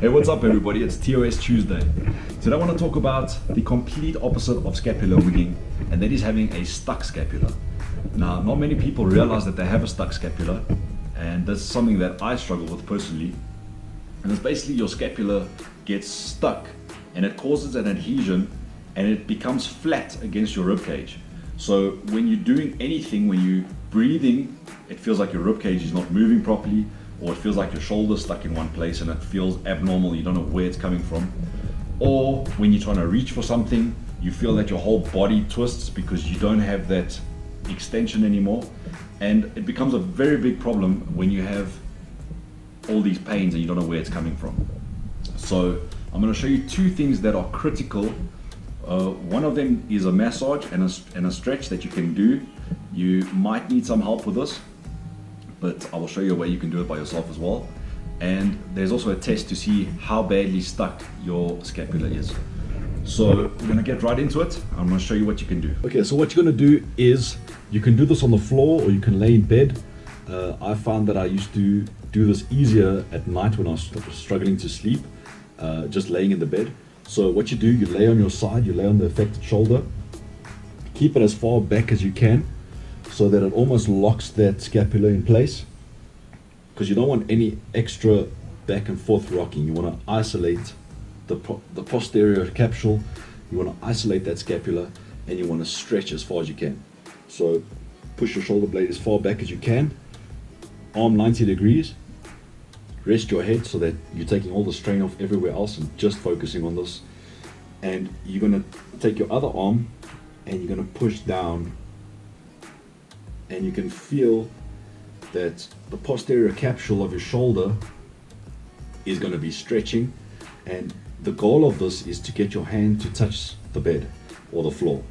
Hey, what's up everybody? It's TOS Tuesday. Today I want to talk about the complete opposite of scapular winging, and that is having a stuck scapula. Now, not many people realize that they have a stuck scapula, and that's something that I struggle with personally. And it's basically your scapula gets stuck and it causes an adhesion and it becomes flat against your ribcage. So when you're doing anything, when you're breathing, it feels like your ribcage is not moving properly, or it feels like your shoulder's stuck in one place and it feels abnormal, you don't know where it's coming from. Or when you're trying to reach for something, you feel that your whole body twists because you don't have that extension anymore. And it becomes a very big problem when you have all these pains and you don't know where it's coming from. So I'm going to show you two things that are critical. One of them is a massage and a stretch that you can do. You might need some help with this, but I will show you a way you can do it by yourself as well. And there's also a test to see how badly stuck your scapula is. So we're gonna get right into it. I'm gonna show you what you can do. Okay, so what you're gonna do is, you can do this on the floor or you can lay in bed. I found that I used to do this easier at night when I was struggling to sleep, just laying in the bed. So what you do, you lay on your side, you lay on the affected shoulder, keep it as far back as you can, so that it almost locks that scapula in place, because you don't want any extra back and forth rocking. You want to isolate the posterior capsule, you want to isolate that scapula, and you want to stretch as far as you can. So push your shoulder blade as far back as you can, arm 90 degrees, rest your head so that you're taking all the strain off everywhere else and just focusing on this. And you're going to take your other arm and you're going to push down, and you can feel that the posterior capsule of your shoulder is going to be stretching. And the goal of this is to get your hand to touch the bed or the floor.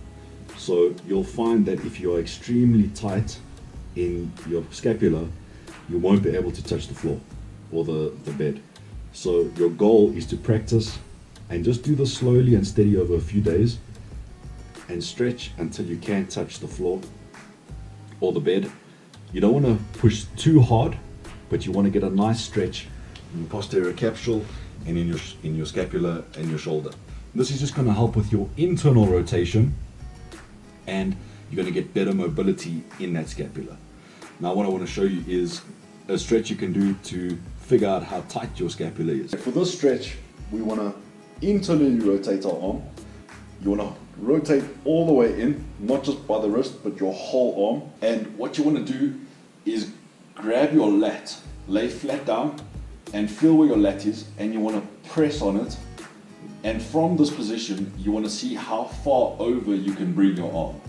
So you'll find that if you're extremely tight in your scapula, you won't be able to touch the floor or the bed. So your goal is to practice and just do this slowly and steady over a few days, and stretch until you can touch the floor or the bed. You don't want to push too hard, but you want to get a nice stretch in your posterior capsule and in your scapula and your shoulder. This is just going to help with your internal rotation, and you're going to get better mobility in that scapula. Now what I want to show you is a stretch you can do to figure out how tight your scapula is. For this stretch, we want to internally rotate our arm. You want to rotate all the way in, not just by the wrist, but your whole arm. And what you want to do is grab your lat, lay flat down and feel where your lat is, and you want to press on it. And from this position, you want to see how far over you can bring your arm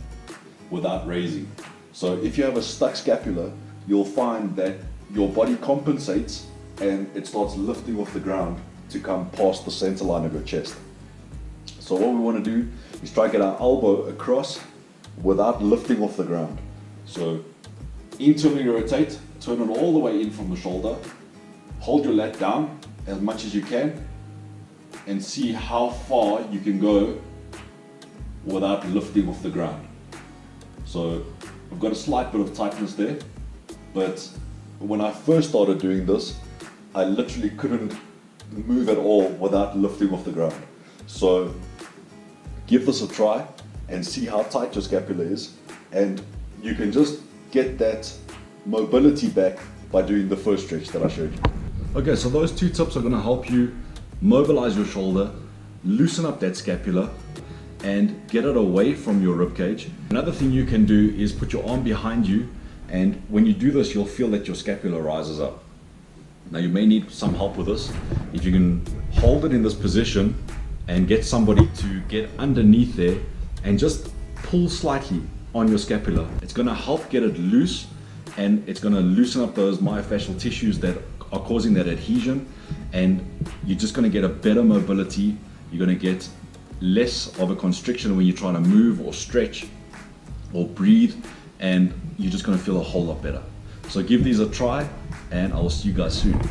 without raising. So if you have a stuck scapula, you'll find that your body compensates and it starts lifting off the ground to come past the center line of your chest. So what we want to do is try to get our elbow across without lifting off the ground. So internally rotate, turn it all the way in from the shoulder, hold your lat down as much as you can, and see how far you can go without lifting off the ground. So I've got a slight bit of tightness there, but when I first started doing this, I literally couldn't move at all without lifting off the ground. So give this a try and see how tight your scapula is, and you can just get that mobility back by doing the first stretch that I showed you. Okay, so those two tips are going to help you mobilize your shoulder, loosen up that scapula, and get it away from your ribcage. Another thing you can do is put your arm behind you, and when you do this, you'll feel that your scapula rises up. Now you may need some help with this. If you can hold it in this position and get somebody to get underneath there and just pull slightly on your scapula, it's going to help get it loose, and it's going to loosen up those myofascial tissues that are causing that adhesion, and you're just going to get a better mobility. You're going to get less of a constriction when you're trying to move or stretch or breathe, and you're just going to feel a whole lot better. So give these a try, and I'll see you guys soon.